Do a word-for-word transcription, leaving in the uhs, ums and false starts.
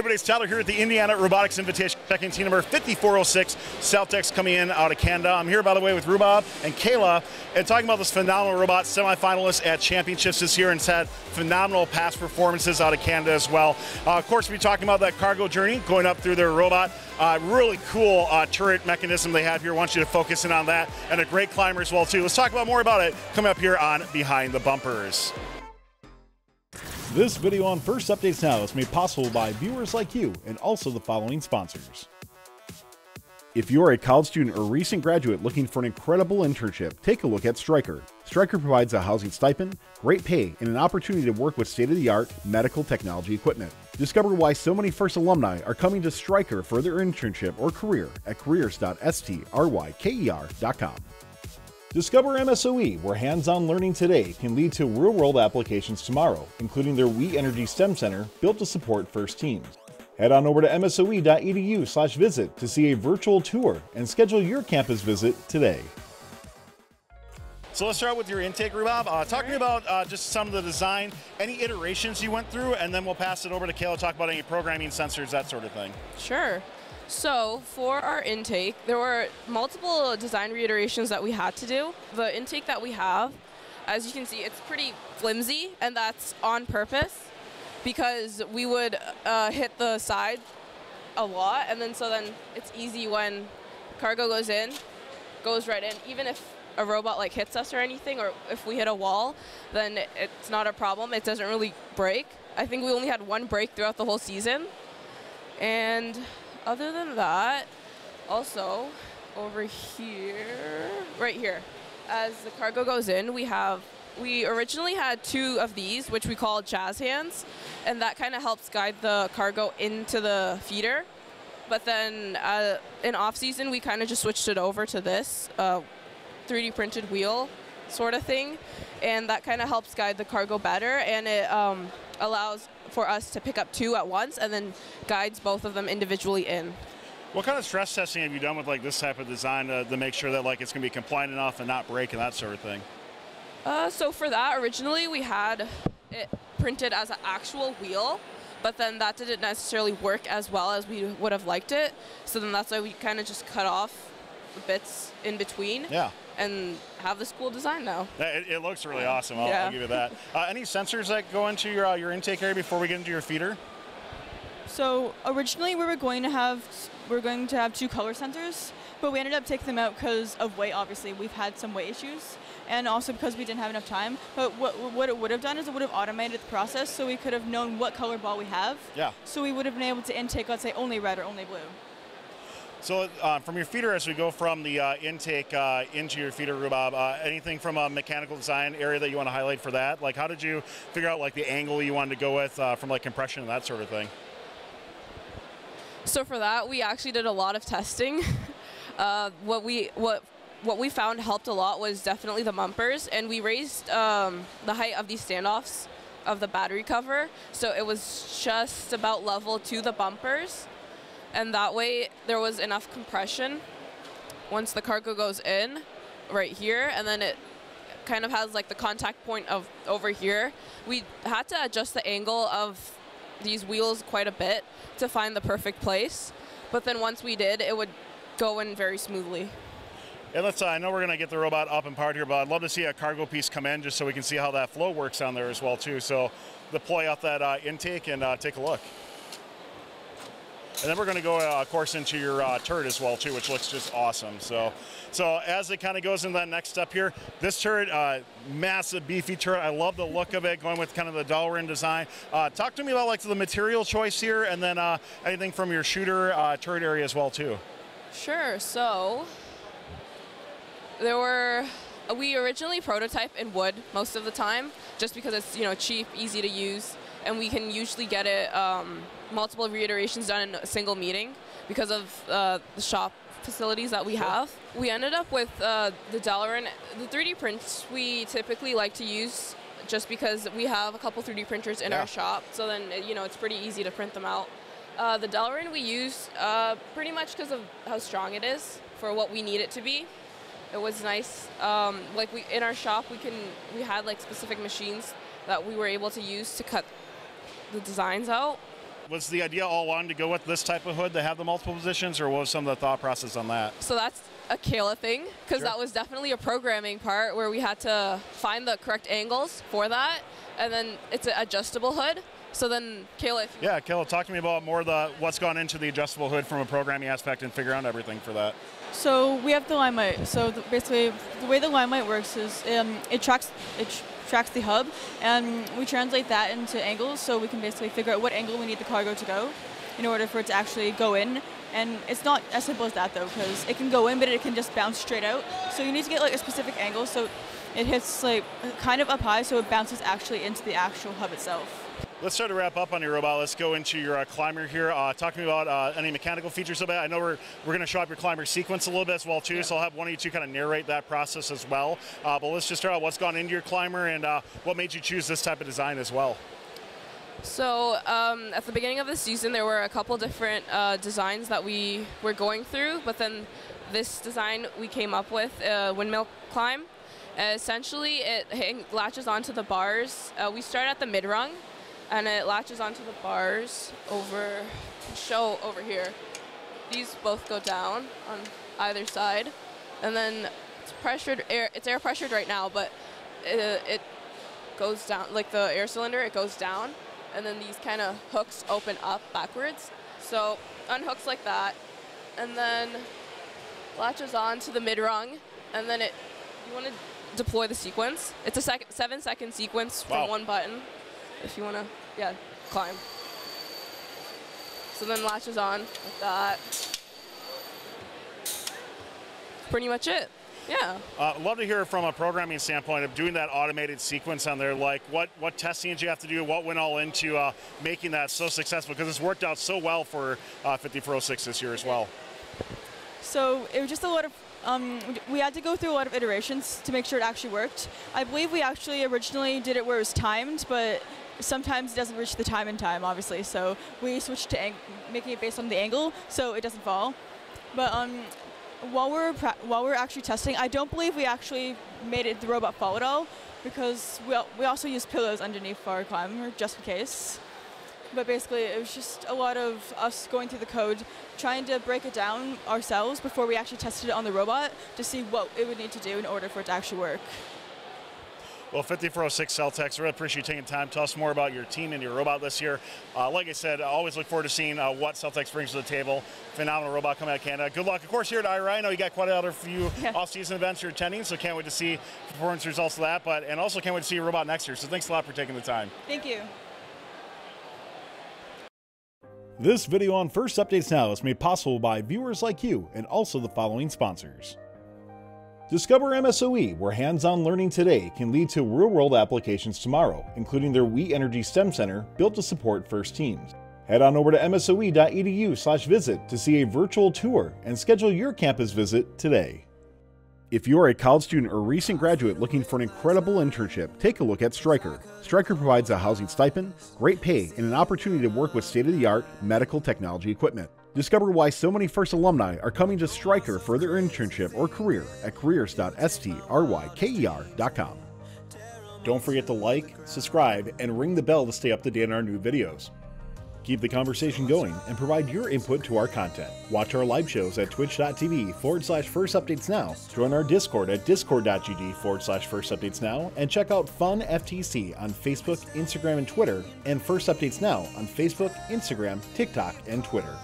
Everybody's Tyler here at the Indiana Robotics Invitational, checking team number fifty-four oh six, Celt-X coming in out of Canada. I'm here, by the way, with Rubab and Kayla, and talking about this phenomenal robot, semifinalist at championships this year, and it's had phenomenal past performances out of Canada as well. Uh, of course, we're talking about that cargo journey going up through their robot. Uh, really cool uh, turret mechanism they have here. I want you to focus in on that, and a great climber as well too. Let's talk about more about it coming up here on Behind the Bumpers. This video on First updates now is made possible by viewers like you and also the following sponsors. If you're a college student or recent graduate looking for an incredible internship, take a look at Stryker. Stryker provides a housing stipend, great pay, and an opportunity to work with state-of-the-art medical technology equipment. Discover why so many FIRST alumni are coming to Stryker for their internship or career at careers dot stryker dot com. Discover M S O E, where hands-on learning today can lead to real-world applications tomorrow, including their We Energy STEM Center, built to support FIRST teams. Head on over to m s o e dot e d u slash visit to see a virtual tour and schedule your campus visit today. So let's start with your intake, Rubab. Uh, talk to me about uh, just some of the design, any iterations you went through, and then we'll pass it over to Kayla to talk about any programming, sensors, that sort of thing. Sure. So for our intake, there were multiple design reiterations that we had to do. The intake that we have, as you can see, it's pretty flimsy, and that's on purpose because we would uh, hit the side a lot, and then so then it's easy when cargo goes in, goes right in. Even if a robot like hits us or anything, or if we hit a wall, then it's not a problem. It doesn't really break. I think we only had one break throughout the whole season, and other than that, also over here, right here, as the cargo goes in, we have, we originally had two of these, which we call jazz hands, and that kind of helps guide the cargo into the feeder. But then uh, in off season, we kind of just switched it over to this uh, three D printed wheel sort of thing, and that kind of helps guide the cargo better, and it um, allows for us to pick up two at once and then guides both of them individually in. What kind of stress testing have you done with like this type of design to, to make sure that like it's going to be compliant enough and not break and that sort of thing? Uh, so for that, originally we had it printed as an actual wheel, but then that didn't necessarily work as well as we would have liked it. So then that's why we kind of just cut off the bits in between. Yeah. And have this cool design now. It, it looks really awesome, I'll, yeah. I'll give you that. Uh, any sensors that go into your, uh, your intake area before we get into your feeder? So originally we were going to have we were going to have two color sensors, but we ended up taking them out because of weight, obviously. We've had some weight issues, and also because we didn't have enough time. But what, what it would have done is it would have automated the process, so we could have known what color ball we have. Yeah. So we would have been able to intake, let's say, only red or only blue. So uh, from your feeder, as we go from the uh, intake uh, into your feeder, Rubab, uh, anything from a mechanical design area that you want to highlight for that? Like, how did you figure out like the angle you wanted to go with uh, from like compression and that sort of thing? So for that, we actually did a lot of testing. uh, what we what what we found helped a lot was definitely the bumpers, and we raised um, the height of these standoffs of the battery cover, so it was just about level to the bumpers. And that way, there was enough compression once the cargo goes in right here, and then it kind of has like the contact point of over here. We had to adjust the angle of these wheels quite a bit to find the perfect place, but then once we did, it would go in very smoothly. And let's, uh, I know we're going to get the robot up and powered here, but I'd love to see a cargo piece come in just so we can see how that flow works on there as well too. So deploy out that uh, intake and uh, take a look. And then we're going to go, uh, of course, into your uh, turret as well, too, which looks just awesome. So so as it kind of goes into that next step here, this turret, uh, massive, beefy turret. I love the look of it, going with kind of the Delrin design. Uh, talk to me about, like, the material choice here, and then uh, anything from your shooter uh, turret area as well, too. Sure. So there were – we originally prototype in wood most of the time just because it's, you know, cheap, easy to use, and we can usually get it um, – multiple reiterations done in a single meeting because of uh, the shop facilities that we have. We ended up with uh, the Delrin. The three D prints we typically like to use just because we have a couple three D printers in yeah. our shop, so then you know it's pretty easy to print them out. Uh, the Delrin we use uh, pretty much because of how strong it is for what we need it to be. It was nice. Um, like we in our shop, we can we had like specific machines that we were able to use to cut the designs out. was the idea all along to go with this type of hood to have the multiple positions, or what was some of the thought process on that? So that's a Kayla thing, because sure. that was definitely a programming part where we had to find the correct angles for that, and then it's an adjustable hood. So then, Kayla, if you yeah, Kayla, talk to me about more of the what's gone into the adjustable hood from a programming aspect and figure out everything for that. So we have the Limelight. So the, basically, the way the Limelight works is um, it tracks it tr tracks the hub, and we translate that into angles. So we can basically figure out what angle we need the cargo to go in order for it to actually go in. And it's not as simple as that though, because it can go in, but it can just bounce straight out. So you need to get like a specific angle so it hits like kind of up high, so it bounces actually into the actual hub itself. Let's try to wrap up on your robot. Let's go into your uh, climber here. Uh, talk to me about uh, any mechanical features of it. I know we're, we're going to show up your climber sequence a little bit as well, too, yeah. so I'll have one of you two kind of narrate that process as well. Uh, but let's just start out what's gone into your climber and uh, what made you choose this type of design as well. So um, at the beginning of the season, there were a couple different uh, designs that we were going through, but then this design we came up with, uh, windmill climb. Uh, essentially, it hang latches onto the bars. Uh, we start at the mid-rung. And it latches onto the bars over, show over here. These both go down on either side. And then it's pressured air, it's air pressured right now, but it, it goes down, like the air cylinder, it goes down. And then these kind of hooks open up backwards. So unhooks like that. And then latches on to the mid rung. And then it, you want to deploy the sequence. It's a sec seven second sequence wow. from one button. If you want to, yeah, climb. So then latches on like that. Pretty much it. Yeah. Uh, love to hear from a programming standpoint of doing that automated sequence on there. Like, what what testing did you have to do? What went all into uh, making that so successful? Because it's worked out so well for uh, fifty-four oh six this year as well. So it was just a lot of. Um, we had to go through a lot of iterations to make sure it actually worked. I believe we actually originally did it where it was timed, but sometimes it doesn't reach the time in time, obviously. So we switched to making it based on the angle, so it doesn't fall. But um, while we're while we're actually testing, I don't believe we actually made it the robot fall at all, because we al we also use pillows underneath our climber just in case. But basically, it was just a lot of us going through the code, trying to break it down ourselves before we actually tested it on the robot to see what it would need to do in order for it to actually work. Well, fifty-four oh six Celt-X, really appreciate you taking time to tell us more about your team and your robot this year. Uh, like I said, I always look forward to seeing uh, what Celt-X brings to the table. Phenomenal robot coming out of Canada. Good luck, of course, here at I R I. I know you got quite another few yeah. off-season events you're attending, so can't wait to see performance results of that, but and also can't wait to see your robot next year. So thanks a lot for taking the time. Thank you. This video on First Updates Now is made possible by viewers like you and also the following sponsors. Discover M S O E, where hands-on learning today can lead to real-world applications tomorrow, including their We Energy STEM Center built to support FIRST teams. Head on over to m s o e dot e d u slash visit to see a virtual tour and schedule your campus visit today. If you're a college student or recent graduate looking for an incredible internship, take a look at Stryker. Stryker provides a housing stipend, great pay, and an opportunity to work with state-of-the-art medical technology equipment. Discover why so many FIRST alumni are coming to Stryker for their internship or career at careers dot stryker dot com. Don't forget to like, subscribe, and ring the bell to stay up to date on our new videos. Keep the conversation going and provide your input to our content. Watch our live shows at twitch dot t v forward slash first updates now, join our Discord at discord dot g g forward slash first updates now, and check out Fun F T C on Facebook, Instagram, and Twitter, and First Updates Now on Facebook, Instagram, TikTok, and Twitter.